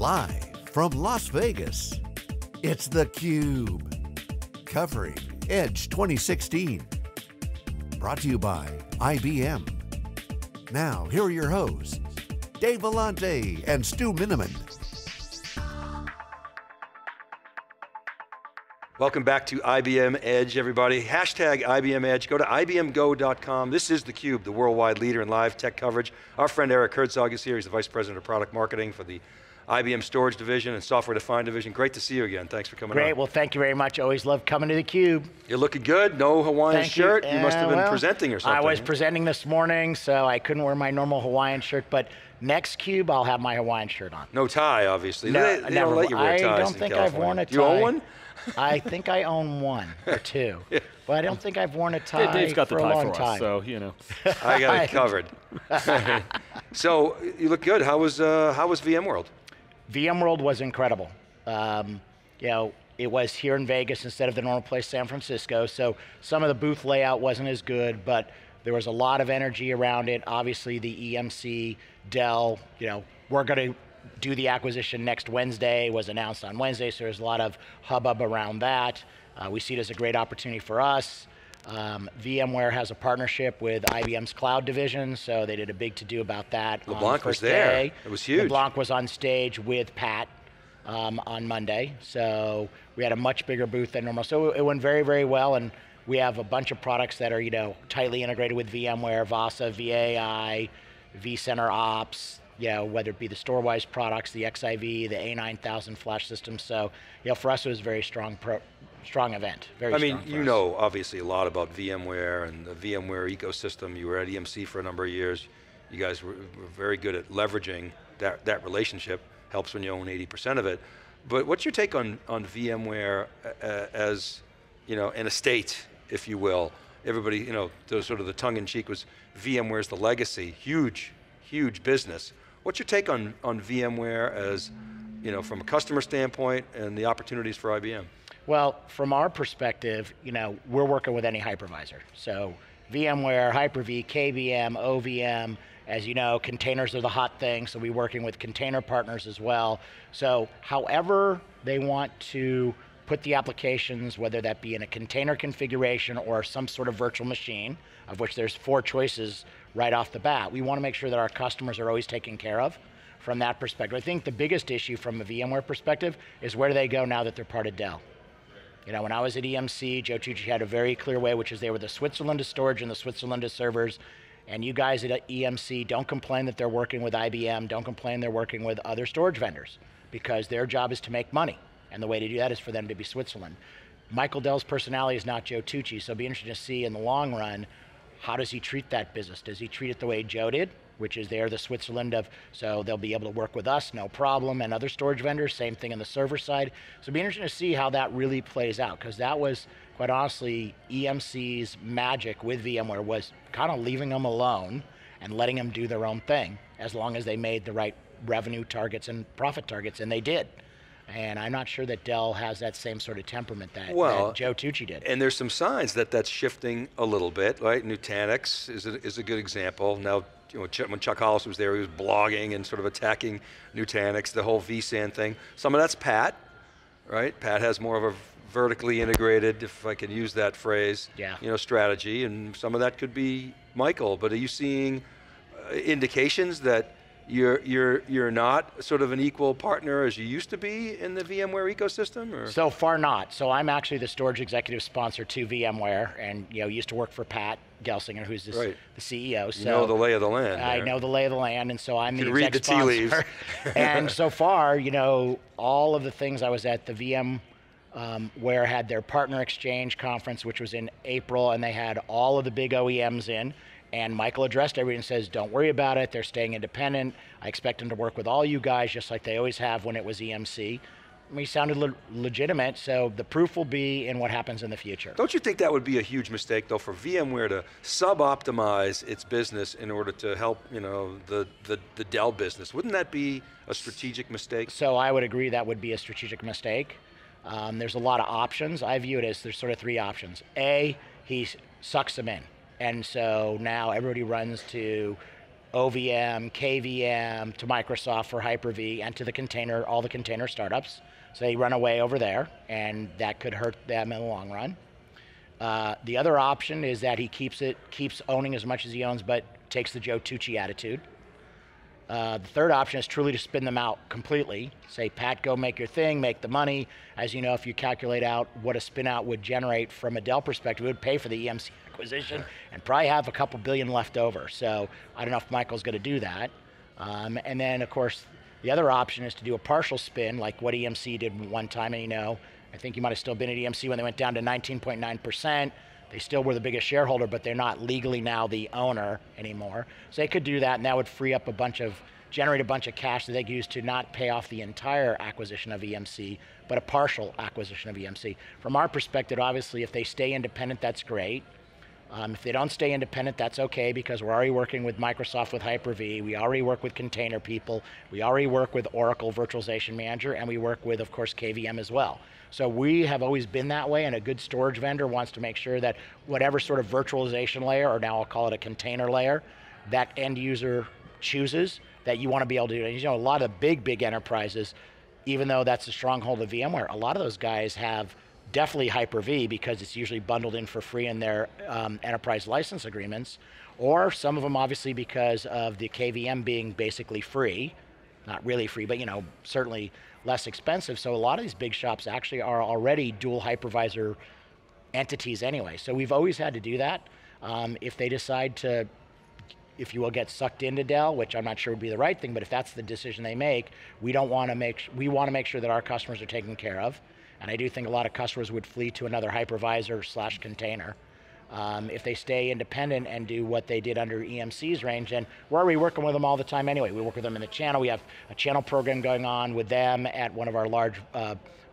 Live from Las Vegas, it's theCUBE, covering Edge 2016. Brought to you by IBM. Now, here are your hosts, Dave Vellante and Stu Miniman. Welcome back to IBM Edge, everybody. Hashtag IBM Edge, go to IBMGo.com. This is theCUBE, the worldwide leader in live tech coverage. Our friend Eric Herzog is here. He's the Vice President of Product Marketing for the IBM Storage Division and Software Defined Division. Great to see you again. Thanks for coming on. Great, well thank you very much. Always love coming to theCUBE. You're looking good, no Hawaiian shirt. You must have been presenting or something. I was presenting this morning, so I couldn't wear my normal Hawaiian shirt, but next CUBE, I'll have my Hawaiian shirt on. No tie, obviously. No, they never don't let you wear ties. I don't think I've worn a tie. You own one? I think I own one or two, yeah. But I don't think I've worn a tie. Dave's got the tie for us, so you know. I got it covered. So you look good. How was VMworld? VMworld was incredible. You know, it was here in Vegas instead of the normal place, San Francisco. So some of the booth layout wasn't as good, but there was a lot of energy around it. Obviously, the EMC, Dell. You know, we're going to do the acquisition next Wednesday, was announced on Wednesday, so there's a lot of hubbub around that. We see it as a great opportunity for us. VMware has a partnership with IBM's cloud division, so they did a big to-do about that. LeBlanc was there, it was huge. LeBlanc was on stage with Pat on Monday, so we had a much bigger booth than normal. So it went very, very well, and we have a bunch of products that are, you know, tightly integrated with VMware, Vasa, VAI, vCenter Ops, yeah, whether it be the Storewise products, the XIV, the A9000 flash system. So, you know, for us it was a very strong event. Very strong. I mean, you know, obviously a lot about VMware and the VMware ecosystem. You were at EMC for a number of years. You guys were very good at leveraging that relationship. Helps when you own 80% of it. But what's your take on VMware as, you know, an estate, if you will? Everybody, you know, sort of the tongue in cheek was VMware's the legacy, huge business. What's your take on VMware as, you know, from a customer standpoint and the opportunities for IBM? Well, from our perspective, you know, we're working with any hypervisor. So VMware, Hyper-V, KVM, OVM, as you know, containers are the hot thing, so we're working with container partners as well. So however they want to put the applications, whether that be in a container configuration or some sort of virtual machine, of which there's 4 choices right off the bat. We want to make sure that our customers are always taken care of from that perspective. I think the biggest issue from a VMware perspective is where do they go now that they're part of Dell? You know, when I was at EMC, Joe Tucci had a very clear way, which is they were the Switzerland of storage and the Switzerland of servers, and you guys at EMC don't complain that they're working with IBM, don't complain they're working with other storage vendors, because their job is to make money. And the way to do that is for them to be Switzerland. Michael Dell's personality is not Joe Tucci, so it'll be interesting to see in the long run, how does he treat that business? Does he treat it the way Joe did, which is they're the Switzerland of, so they'll be able to work with us, no problem, and other storage vendors, same thing on the server side. So it'll be interesting to see how that really plays out, because that was, quite honestly, EMC's magic with VMware was kind of leaving them alone and letting them do their own thing, as long as they made the right revenue targets and profit targets, and they did. And I'm not sure that Dell has that same sort of temperament that Joe Tucci did. And there's some signs that that's shifting a little bit, right? Nutanix is a good example. Now, you know, when Chuck Hollis was there, he was blogging and sort of attacking Nutanix, the whole vSAN thing. Some of that's Pat, right? Pat has more of a vertically integrated, if I can use that phrase, yeah, you know, strategy, and some of that could be Michael. But are you seeing indications that you're not sort of an equal partner as you used to be in the VMware ecosystem? Or? So far not. So I'm actually the storage executive sponsor to VMware, and you know, used to work for Pat Gelsinger, who's this, right, the CEO. So you know the lay of the land. I know the lay of the land, and so I'm the exec sponsor. You can read the tea leaves. And so far, you know, all of the things I was at the VMware had their partner exchange conference, which was in April, and they had all of the big OEMs in. And Michael addressed everybody and says, don't worry about it, they're staying independent. I expect them to work with all you guys, just like they always have when it was EMC. I mean, he sounded legitimate, so the proof will be in what happens in the future. Don't you think that would be a huge mistake, though, for VMware to sub-optimize its business in order to help, you know, the Dell business? Wouldn't that be a strategic mistake? So I would agree that would be a strategic mistake. There's a lot of options. I view it as there's sort of 3 options. A, he sucks them in. And so now everybody runs to OVM, KVM to Microsoft for Hyper-V and to the container, all the container startups. So they run away over there, and that could hurt them in the long run. The other option is that he keeps owning as much as he owns, but takes the Joe Tucci attitude. The third option is truly to spin them out completely. Say, Pat, go make your thing, make the money. As you know, if you calculate out what a spin out would generate from a Dell perspective, it would pay for the EMC acquisition and probably have a couple billion left over. So I don't know if Michael's going to do that. And then of course, the other option is to do a partial spin, like what EMC did one time, and you know, I think you might have still been at EMC when they went down to 19.9%. They still were the biggest shareholder, but they're not legally now the owner anymore. So they could do that, and that would free up a bunch of, generate a bunch of cash that they could use to not pay off the entire acquisition of EMC, but a partial acquisition of EMC. From our perspective, obviously, if they stay independent, that's great. If they don't stay independent, that's okay, because we're already working with Microsoft with Hyper-V, we already work with container people, we already work with Oracle Virtualization Manager, and we work with, of course, KVM as well. So we have always been that way, and a good storage vendor wants to make sure that whatever sort of virtualization layer, or now I'll call it a container layer, that end user chooses, that you want to be able to do. And you know, a lot of big, big enterprises, even though that's the stronghold of VMware, a lot of those guys have definitely Hyper-V because it's usually bundled in for free in their enterprise license agreements, or some of them obviously because of the KVM being basically free, not really free, but you know, certainly less expensive. So a lot of these big shops actually are already dual hypervisor entities anyway. So we've always had to do that. If they decide to, if you will, get sucked into Dell, which I'm not sure would be the right thing, but if that's the decision they make, we don't want to make, we want to make sure that our customers are taken care of. And I do think a lot of customers would flee to another hypervisor slash container. If they stay independent and do what they did under EMC's range, and we're already working with them all the time anyway. We work with them in the channel. We have a channel program going on with them at one of our large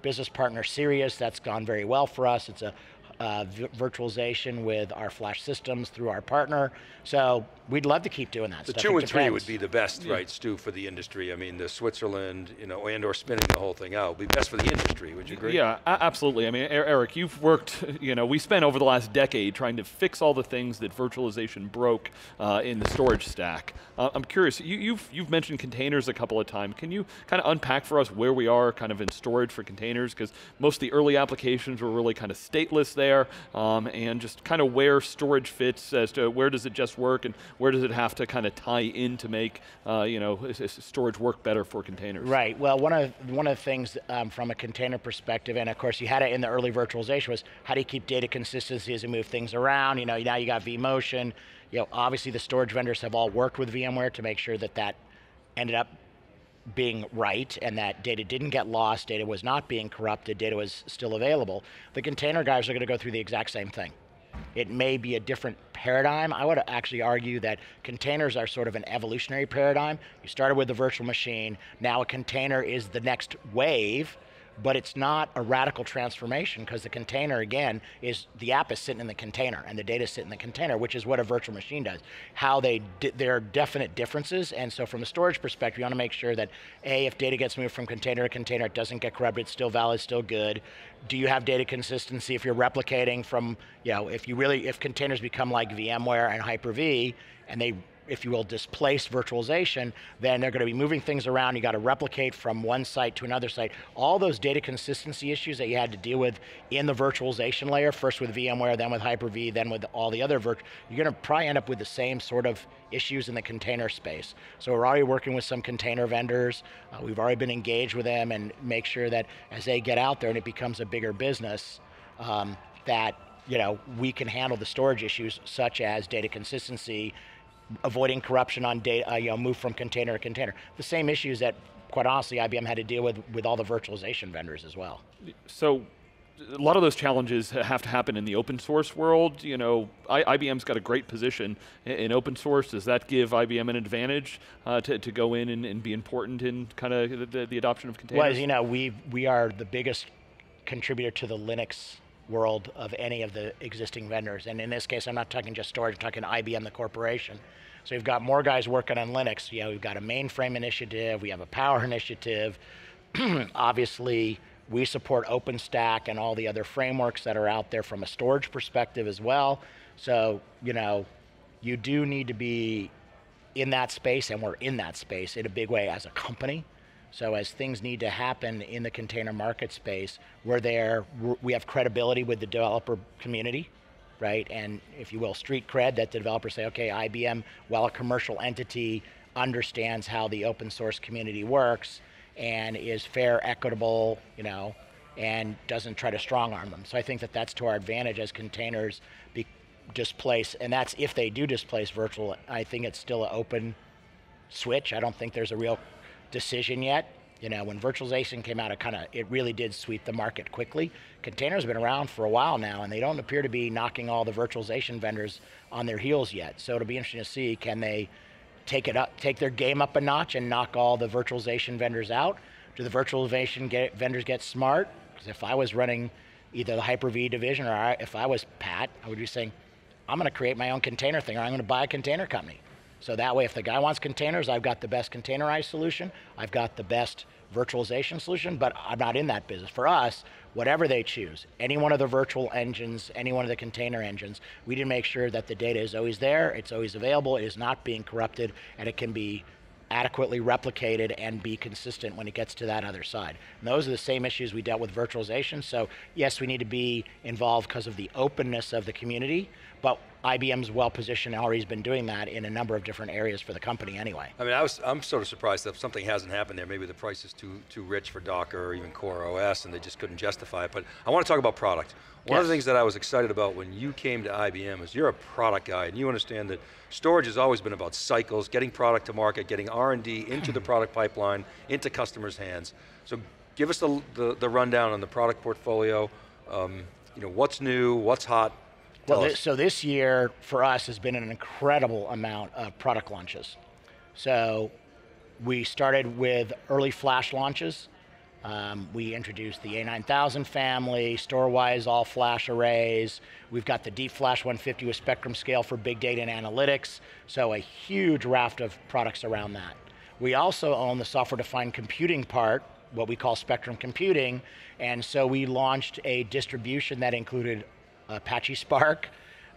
business partners, Sirius. That's gone very well for us. It's a virtualization with our flash systems through our partner. So we'd love to keep doing that stuff. The 2 and 3 would be the best, right, Stu, for the industry. I mean, the Switzerland, you know, and or spinning the whole thing out would be best for the industry, would you agree? Yeah, absolutely. I mean, Eric, you've worked, you know, we spent over the last decade trying to fix all the things that virtualization broke in the storage stack. I'm curious, you've mentioned containers a couple of times. Can you kind of unpack for us where we are kind of in storage for containers? Because most of the early applications were really kind of stateless there, and just kind of where storage fits as to where does it just work and where does it have to kind of tie in to make you know, storage work better for containers? Right, well one of the things from a container perspective, and of course you had it in the early virtualization, was how do you keep data consistency as you move things around? You know, now you got vMotion. You know, obviously the storage vendors have all worked with VMware to make sure that that ended up being right and that data didn't get lost, data was not being corrupted, data was still available. The container guys are going to go through the exact same thing. It may be a different paradigm. I would actually argue that containers are sort of an evolutionary paradigm. You started with the virtual machine, now a container is the next wave, but it's not a radical transformation because the container, again, is the app is sitting in the container and the data sit in the container, which is what a virtual machine does. How they, there are definite differences, and so from a storage perspective, you want to make sure that A, if data gets moved from container to container, it doesn't get corrupted, it's still valid, it's still good. Do you have data consistency if you're replicating from, you know, if you really, if containers become like VMware and Hyper-V, and they, if you will, displace virtualization, then they're going to be moving things around, you got to replicate from one site to another site. All those data consistency issues that you had to deal with in the virtualization layer, first with VMware, then with Hyper-V, then with all the other you're going to probably end up with the same sort of issues in the container space. So we're already working with some container vendors, we've already been engaged with them and make sure that as they get out there and it becomes a bigger business, that, you know, we can handle the storage issues such as data consistency, avoiding corruption on data, you know, move from container to container. The same issues that, quite honestly, IBM had to deal with all the virtualization vendors as well. So, a lot of those challenges have to happen in the open source world. You know, IBM's got a great position in open source. Does that give IBM an advantage to go in and be important in kind of the adoption of containers? Well, as you know, we are the biggest contributor to the Linux world of any of the existing vendors. And in this case, I'm not talking just storage, I'm talking IBM, the corporation. So we've got more guys working on Linux. You know, we've got a mainframe initiative, we have a power initiative. Obviously, we support OpenStack and all the other frameworks that are out there from a storage perspective as well. So, you know, you do need to be in that space, and we're in that space in a big way as a company. So as things need to happen in the container market space, we're there, we have credibility with the developer community, right? And if you will, street cred, that the developers say, okay, IBM, while a commercial entity, understands how the open source community works and is fair, equitable, you know, and doesn't try to strong arm them. So I think that that's to our advantage as containers displace, and that's if they do displace virtual, I think it's still an open switch. I don't think there's a real decision yet. You know, when virtualization came out, it really did sweep the market quickly. Containers have been around for a while now, and they don't appear to be knocking all the virtualization vendors on their heels yet. So it'll be interesting to see, can they take their game up a notch and knock all the virtualization vendors out? Do the virtualization vendors get smart? Because if I was running either the Hyper-V division or if I was Pat, I would be saying, I'm going to create my own container thing, or I'm going to buy a container company. So that way, if the guy wants containers, I've got the best containerized solution, I've got the best virtualization solution, but I'm not in that business. For us, whatever they choose, any one of the virtual engines, any one of the container engines, we need to make sure that the data is always there, it's always available, it is not being corrupted, and it can be adequately replicated and be consistent when it gets to that other side. And those are the same issues we dealt with virtualization, so yes, we need to be involved because of the openness of the community, but IBM's well positioned, already's been doing that in a number of different areas for the company anyway. I mean, I'm sort of surprised that something hasn't happened there. Maybe the price is too rich for Docker or even Core OS, and they just couldn't justify it, but I want to talk about product. One of the things that I was excited about when you came to IBM is you're a product guy, and you understand that storage has always been about cycles, getting product to market, getting R&D into the product pipeline, into customers' hands. So give us the rundown on the product portfolio, you know, what's new, what's hot. Well, so this year for us has been an incredible amount of product launches. So we started with early flash launches. We introduced the A9000 family, Storewise all flash arrays. We've got the Deep Flash 150 with Spectrum Scale for big data and analytics. So a huge raft of products around that. We also own the software-defined computing part, what we call Spectrum Computing. And so we launched a distribution that included Apache Spark,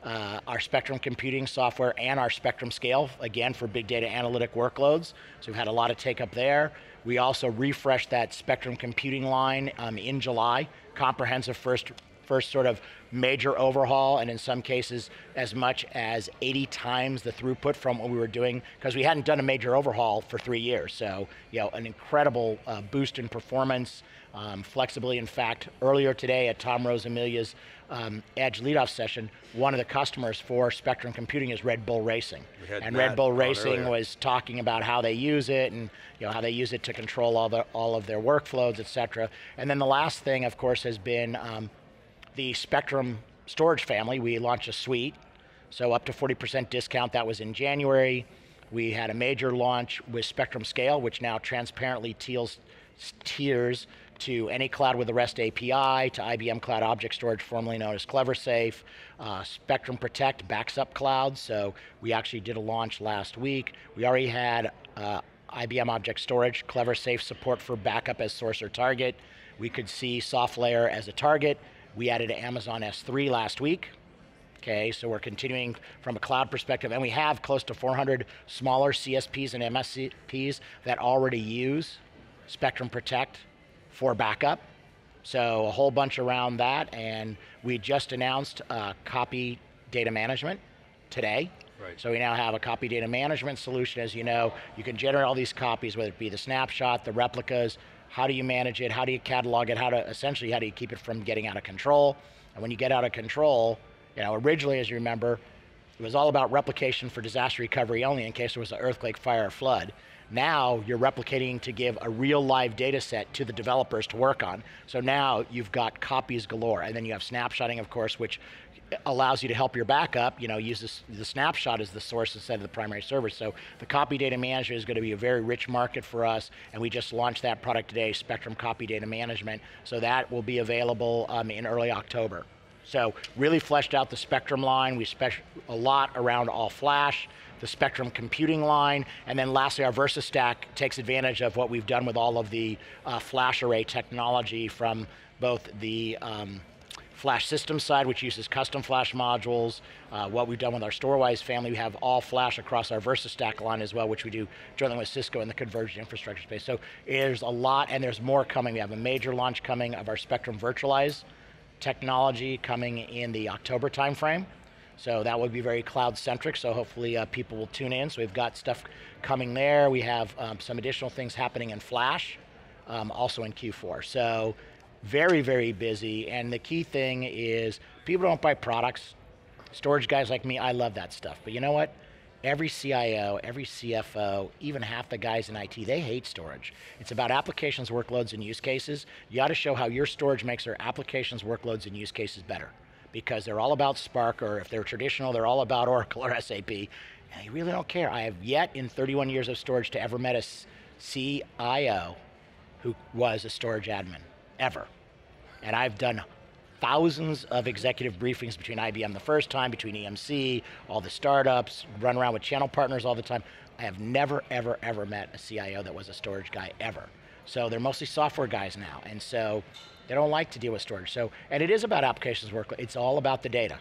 our Spectrum Computing software, and our Spectrum Scale, again for big data analytic workloads. So we've had a lot of take up there. We also refreshed that Spectrum Computing line in July, comprehensive first sort of major overhaul, and in some cases as much as 80 times the throughput from what we were doing, because we hadn't done a major overhaul for 3 years. So, you know, an incredible boost in performance, flexibility. In fact, earlier today at Tom Rosamilia's Edge leadoff session, one of the customers for Spectrum Computing is Red Bull Racing. And Red Bull Racing was talking about how they use it, and you know, how they use it to control all of their workflows, et cetera. And then the last thing, of course, has been the Spectrum storage family. We launched a suite, so up to 40% discount, that was in January. We had a major launch with Spectrum Scale, which now transparently tiers to any cloud with a REST API, to IBM Cloud Object Storage, formerly known as Cleversafe. Spectrum Protect backs up cloud, so we actually did a launch last week. We already had IBM Object Storage, Cleversafe support for backup as source or target. We could see SoftLayer as a target. We added Amazon S3 last week. Okay, so we're continuing from a cloud perspective, and we have close to 400 smaller CSPs and MSPs that already use Spectrum Protect for backup. So a whole bunch around that, and we just announced copy data management today. Right. So we now have a copy data management solution. As you know, you can generate all these copies, whether it be the snapshot, the replicas. How do you manage it? How do you catalog it? Essentially, how do you keep it from getting out of control? And when you get out of control, you know, originally, as you remember, it was all about replication for disaster recovery only in case there was an earthquake, fire, or flood. Now, you're replicating to give a real live data set to the developers to work on. So now, you've got copies galore. And then you have snapshotting, of course, which allows you to help your backup, you know, use the snapshot as the source instead of the primary server. So the copy data management is going to be a very rich market for us, and we just launched that product today, Spectrum Copy Data Management, so that will be available in early October. So really fleshed out the Spectrum line. We a lot around all flash, the Spectrum Computing line, and then lastly our VersaStack takes advantage of what we've done with all of the flash array technology from both the flash system side, which uses custom flash modules. What we've done with our Storewise family, we have all flash across our VersaStack line as well, which we do jointly with Cisco in the converged infrastructure space. So there's a lot, and there's more coming. We have a major launch coming of our Spectrum Virtualize technology coming in the October timeframe. So that would be very cloud-centric, so hopefully people will tune in. So we've got stuff coming there. We have some additional things happening in Flash, also in Q4. So very, very busy, and the key thing is people don't buy products. Storage guys like me, I love that stuff, but you know what? Every CIO, every CFO, even half the guys in IT, they hate storage. It's about applications, workloads, and use cases. You ought to show how your storage makes their applications, workloads, and use cases better, because they're all about Spark, or if they're traditional, they're all about Oracle or SAP. And they really don't care. I have yet in 31 years of storage to ever met a CIO who was a storage admin, ever. And I've done thousands of executive briefings between IBM the first time, between EMC, all the startups, run around with channel partners all the time. I have never, ever, ever met a CIO that was a storage guy, ever. So they're mostly software guys now, and so they don't like to deal with storage. So, and it is about applications work, it's all about the data.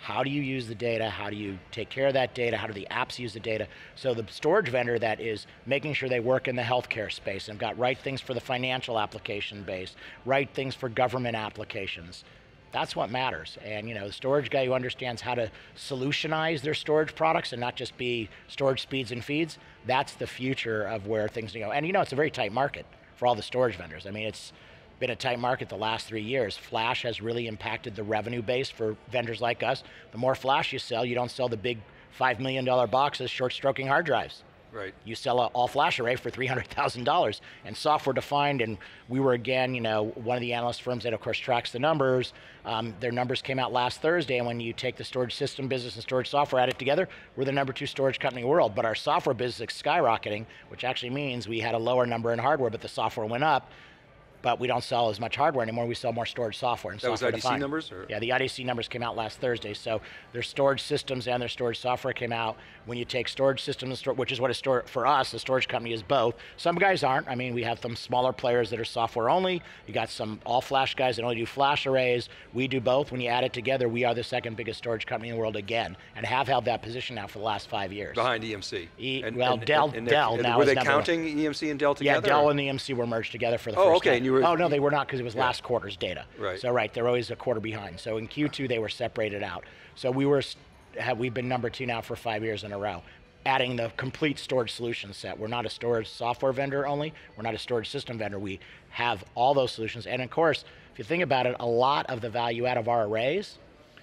How do you use the data? How do you take care of that data? How do the apps use the data? So the storage vendor that is making sure they work in the healthcare space and got right things for the financial application base, right things for government applications. That's what matters. And you know, the storage guy who understands how to solutionize their storage products and not just be storage speeds and feeds, that's the future of where things go. And you know, it's a very tight market for all the storage vendors. I mean, it's been a tight market the last 3 years. Flash has really impacted the revenue base for vendors like us. The more flash you sell, you don't sell the big $5 million boxes, short stroking hard drives. Right. You sell an all flash array for $300,000 and software defined, and we were again, you know, one of the analyst firms that of course tracks the numbers. Their numbers came out last Thursday, and when you take the storage system business and storage software at it together, we're the number 2 storage company in the world, but our software business is skyrocketing, which actually means we had a lower number in hardware, but the software went up. But we don't sell as much hardware anymore, we sell more storage software. And that was IDC numbers? Or? Yeah, the IDC numbers came out last Thursday, so their storage systems and their storage software came out. When you take storage systems, which is what a store for us, a storage company is both. Some guys aren't, I mean, we have some smaller players that are software only, you got some all-flash guys that only do flash arrays, we do both. When you add it together, we are the 2nd biggest storage company in the world again, and have held that position now for the last 5 years. Behind EMC? Dell now is number 1. Were they counting EMC and Dell together? Yeah, Dell and EMC were merged together for the first time. Oh no, they were not, because it was last quarter's data. Right. So right, they're always a quarter behind. So in Q2 they were separated out. So we've been number 2 now for 5 years in a row, adding the complete storage solution set. We're not a storage software vendor only, we're not a storage system vendor, we have all those solutions. And of course, if you think about it, a lot of the value out of our arrays,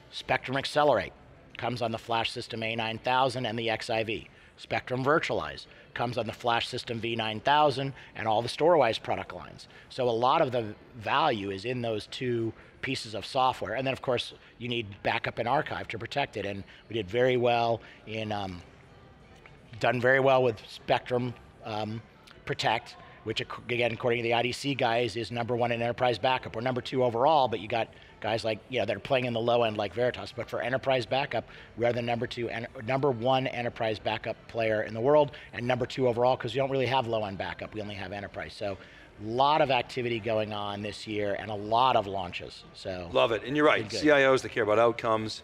Spectrum Accelerate comes on the flash system A9000 and the XIV. Spectrum Virtualize comes on the flash system V9000 and all the Storewise product lines. So a lot of the value is in those 2 pieces of software. And then of course, you need backup and archive to protect it. And we did very well in, done very well with Spectrum Protect, which again, according to the IDC guys, is number 1 in enterprise backup. We're number 2 overall, but you got guys like, you know, that are playing in the low end like Veritas, but for enterprise backup, we are the number 1 enterprise backup player in the world, and number 2 overall, because we don't really have low end backup, we only have enterprise. So, a lot of activity going on this year, and a lot of launches, so. Love it, and you're right, CIOs, they care about outcomes,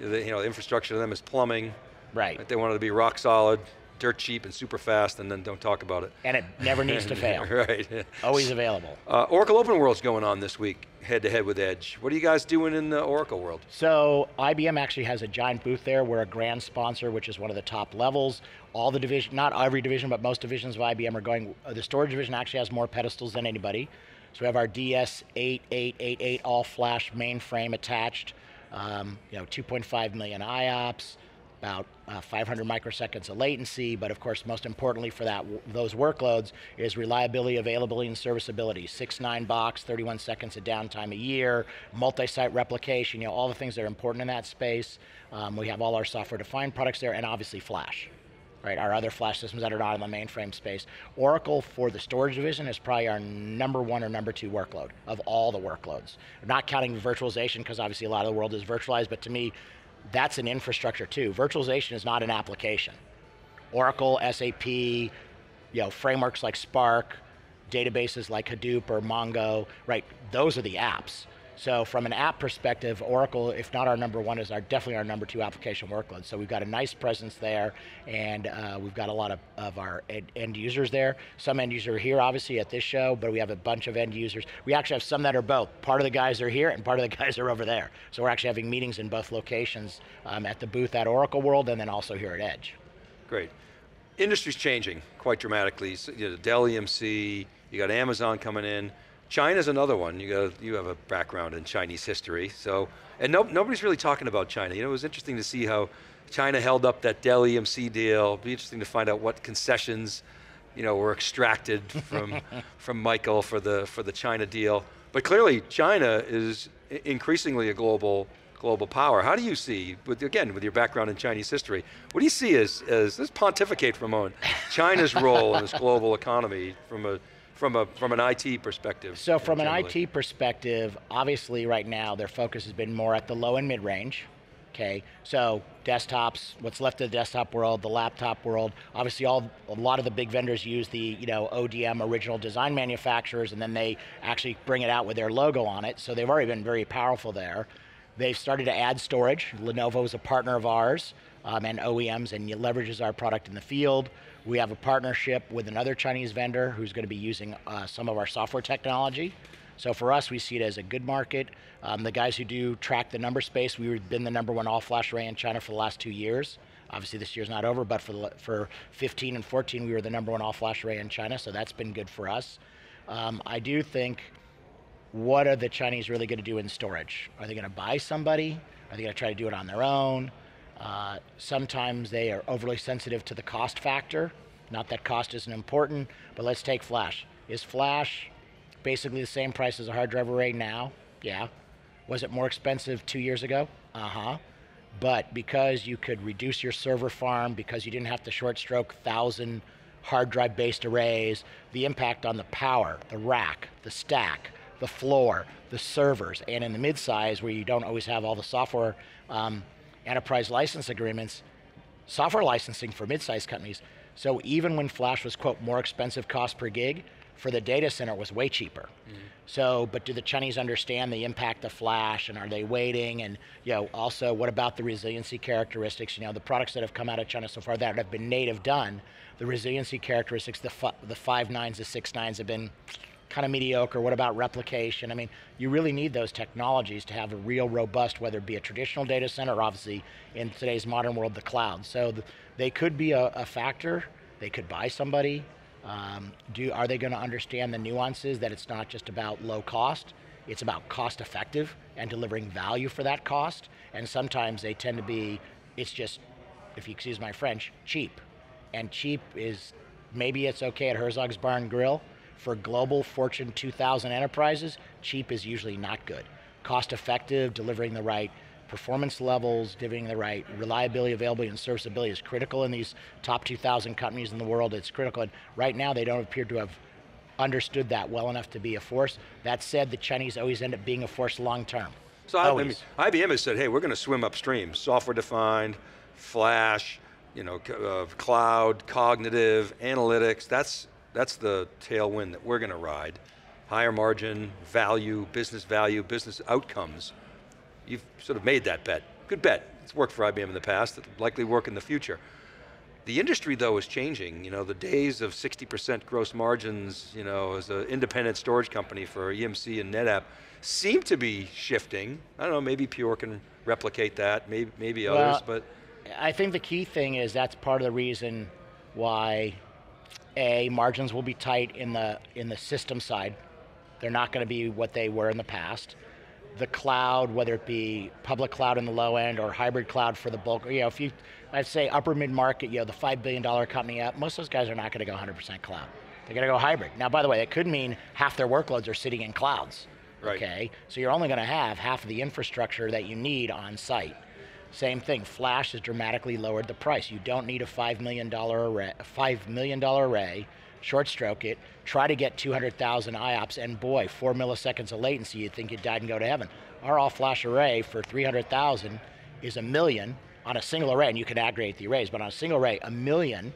you know, the infrastructure to them is plumbing. Right. They wanted to be rock solid, dirt cheap and super fast, and then don't talk about it. And it never needs to fail. Right. Always available. Oracle OpenWorld's going on this week, head to head with Edge. What are you guys doing in the Oracle world? So, IBM actually has a giant booth there. We're a grand sponsor, which is one of the top levels. All the division, not every division, but most divisions of IBM are going, the storage division actually has more pedestals than anybody. So we have our DS8888 all flash mainframe attached, you know, 2.5 million IOPS, about 500 microseconds of latency, but of course, most importantly for that, those workloads is reliability, availability, and serviceability. 6/9 box, 31 seconds of downtime a year, multi-site replication, you know, all the things that are important in that space. We have all our software-defined products there, and obviously flash, right? Our other flash systems that are not in the mainframe space. Oracle for the storage division is probably our number 1 or number 2 workload of all the workloads. I'm not counting virtualization, because obviously a lot of the world is virtualized, but to me, that's an infrastructure too. Virtualization is not an application. Oracle, SAP, you know, frameworks like Spark, databases like Hadoop or Mongo, right, those are the apps. So from an app perspective, Oracle, if not our number one, is definitely our number two application workload. So we've got a nice presence there, and we've got a lot of our end users there. Some end users are here, obviously, at this show, but we have a bunch of end users. We actually have some that are both. Part of the guys are here, and part of the guys are over there. So we're actually having meetings in both locations, at the booth at Oracle World, and then also here at Edge. Great. Industry's changing quite dramatically. So, you know, Dell EMC, you got Amazon coming in. China's another one. You have a background in Chinese history, so, and nobody's really talking about China. You know, it was interesting to see how China held up that Dell EMC deal. It'd be interesting to find out what concessions, you know, were extracted from Michael for the China deal. But clearly, China is increasingly a global power. How do you see, again, with your background in Chinese history, what do you see as let's pontificate for a moment, China's role in this global economy from an IT perspective? So from an IT perspective, obviously right now their focus has been more at the low and mid range, okay? So desktops, what's left of the desktop world, the laptop world, obviously a lot of the big vendors use the ODM, original design manufacturers, and then they actually bring it out with their logo on it, so they've already been very powerful there. They've started to add storage. Lenovo is a partner of ours, and OEMs, and leverages our product in the field. We have a partnership with another Chinese vendor who's going to be using some of our software technology. So for us, we see it as a good market. The guys who do track the number space, we've been the #1 all-flash array in China for the last 2 years. Obviously this year's not over, but for 15 and 14, we were the #1 all-flash array in China, so that's been good for us. I do think, what are the Chinese really going to do in storage? Are they going to buy somebody? Are they going to try to do it on their own? Sometimes they are overly sensitive to the cost factor. Not that cost isn't important, but let's take flash. Is flash basically the same price as a hard drive array now? Yeah. Was it more expensive 2 years ago? Uh-huh. But because you could reduce your server farm, because you didn't have to short stroke 1,000 hard drive based arrays, the impact on the power, the rack, the stack, the floor, the servers, and in the mid-size where you don't always have all the software enterprise license agreements, software licensing for mid-size companies. So even when flash was, quote, more expensive cost per gig, for the data center it was way cheaper. Mm-hmm. So, but do the Chinese understand the impact of flash, and are they waiting? And also, what about the resiliency characteristics? The products that have come out of China so far that have been native done, the resiliency characteristics, the 5.9s, the 6.9s have been kind of mediocre. What about replication? I mean, you really need those technologies to have a real robust, whether it be a traditional data center, or obviously in today's modern world, the cloud. So they could be a factor. They could buy somebody. Are they going to understand the nuances that it's not just about low cost, it's about cost effective and delivering value for that cost? And sometimes they tend to be, it's just, if you excuse my French, cheap. And cheap is, maybe it's okay at Herzog's Bar and Grill. For global Fortune 2000 enterprises, cheap is usually not good. Cost effective, delivering the right performance levels, delivering the right reliability, availability, and serviceability is critical in these top 2,000 companies in the world. It's critical, and right now they don't appear to have understood that well enough to be a force. That said, the Chinese always end up being a force long term. So IBM has said, hey, we're going to swim upstream. Software defined, flash, cloud, cognitive, analytics, that's the tailwind that we're going to ride. Higher margin, value, business outcomes. You've sort of made that bet. Good bet. It's worked for IBM in the past, it'll likely work in the future. The industry though is changing. The days of 60% gross margins, as an independent storage company for EMC and NetApp seem to be shifting. I don't know, maybe Pure can replicate that, maybe others, but. I think the key thing is that's part of the reason why margins will be tight in the system side. They're not going to be what they were in the past. The cloud, whether it be public cloud in the low end or hybrid cloud for the bulk, if you, I'd say upper mid market, the $5 billion company up, most of those guys are not going to go 100% cloud. They're going to go hybrid. Now, by the way, that could mean half their workloads are sitting in clouds. Right. Okay, so you're only going to have half of the infrastructure that you need on site. Same thing, flash has dramatically lowered the price. You don't need a $5 million array, short stroke it, try to get 200,000 IOPS, and boy, 4 milliseconds of latency, you'd think you died and go to heaven. Our all-flash array for 300,000 is $1 million on a single array, and you can aggregate the arrays, but on a single array, $1 million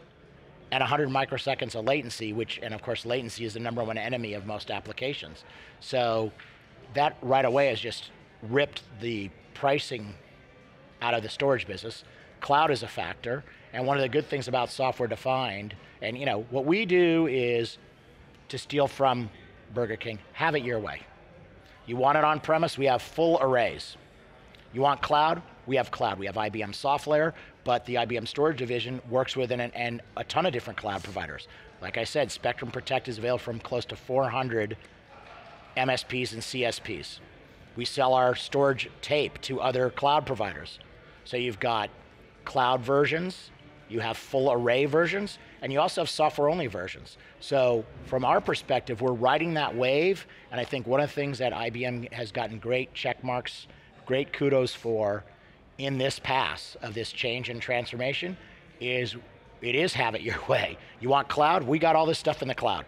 and 100 microseconds of latency, which, and of course latency is the #1 enemy of most applications. So that right away has just ripped the pricing out of the storage business. Cloud is a factor, and one of the good things about software defined, and you know, what we do is to steal from Burger King, have it your way. You want it on premise, we have full arrays. You want cloud, we have cloud. We have IBM SoftLayer, but the IBM storage division works with and a ton of different cloud providers. Like I said, Spectrum Protect is available from close to 400 MSPs and CSPs. We sell our storage tape to other cloud providers. So you've got cloud versions, you have full array versions, and you also have software only versions. So from our perspective, we're riding that wave, and I think one of the things that IBM has gotten great check marks, great kudos for in this pass of this change and transformation is, it is have it your way. You want cloud? We got all this stuff in the cloud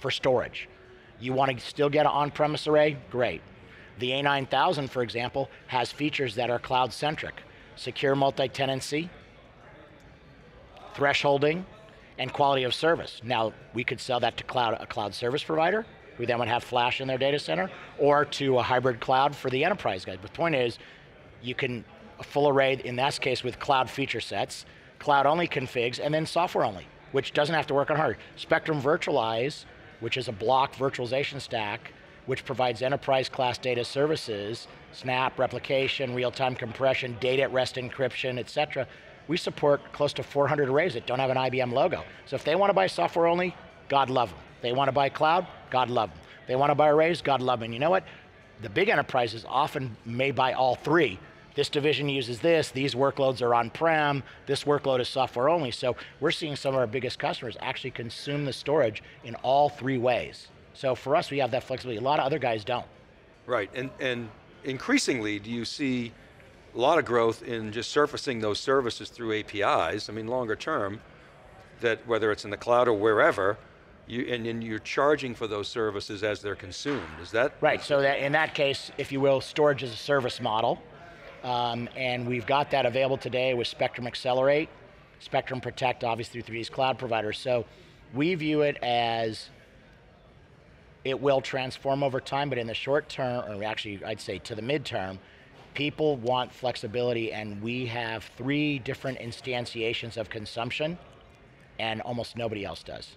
for storage. You want to still get an on-premise array? Great. The A9000, for example, has features that are cloud-centric. Secure multi-tenancy, thresholding, and quality of service. Now, we could sell that to cloud, a cloud service provider, who then would have flash in their data center, or to a hybrid cloud for the enterprise guys. But the point is, you can, a full array, in this case, with cloud feature sets, cloud-only configs, and then software-only, which doesn't have to work on hardware. Spectrum Virtualize, which is a block virtualization stack, which provides enterprise-class data services, snap, replication, real-time compression, data at rest encryption, et cetera. We support close to 400 arrays that don't have an IBM logo. So if they want to buy software only, God love them. They want to buy cloud, God love them. They want to buy arrays, God love them. And you know what? The big enterprises often may buy all three. This division uses this, these workloads are on-prem, this workload is software only. So we're seeing some of our biggest customers actually consume the storage in all three ways. So for us, we have that flexibility. A lot of other guys don't. Right, and increasingly, do you see a lot of growth in just surfacing those services through APIs? I mean, longer term, that whether it's in the cloud or wherever, and you're charging for those services as they're consumed. Is that right? So that in that case, if you will, storage as a service model, and we've got that available today with Spectrum Accelerate, Spectrum Protect, obviously through these cloud providers. So we view it as it will transform over time, but in the short term, or actually I'd say to the midterm, people want flexibility, and we have three different instantiations of consumption, and almost nobody else does.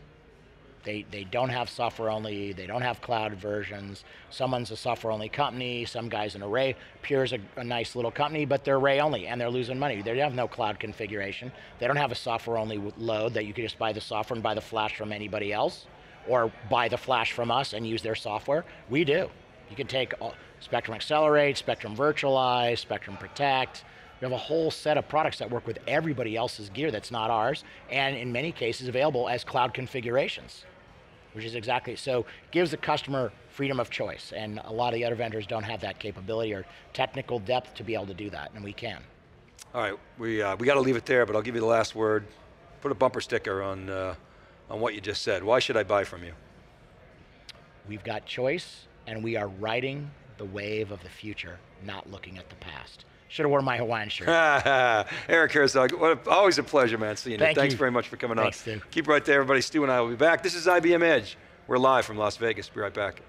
They don't have software only, they don't have cloud versions, someone's a software only company, some guy's an array, Pure's a nice little company, but they're array only, and they're losing money. They have no cloud configuration, they don't have a software only load that you can just buy the software and buy the flash from anybody else, or buy the flash from us and use their software. We do. You can take Spectrum Accelerate, Spectrum Virtualize, Spectrum Protect. We have a whole set of products that work with everybody else's gear that's not ours, and in many cases available as cloud configurations, which is exactly, so gives the customer freedom of choice, and a lot of the other vendors don't have that capability or technical depth to be able to do that, and we can. All right, we got to leave it there, but I'll give you the last word. Put a bumper sticker on what you just said. Why should I buy from you? We've got choice, and we are riding the wave of the future, not looking at the past. Should have worn my Hawaiian shirt. Eric Herzog, always a pleasure, man, seeing you. Thanks very much for coming on. Thanks, Stu. Keep right there, everybody. Stu and I will be back. This is IBM Edge. We're live from Las Vegas. Be right back.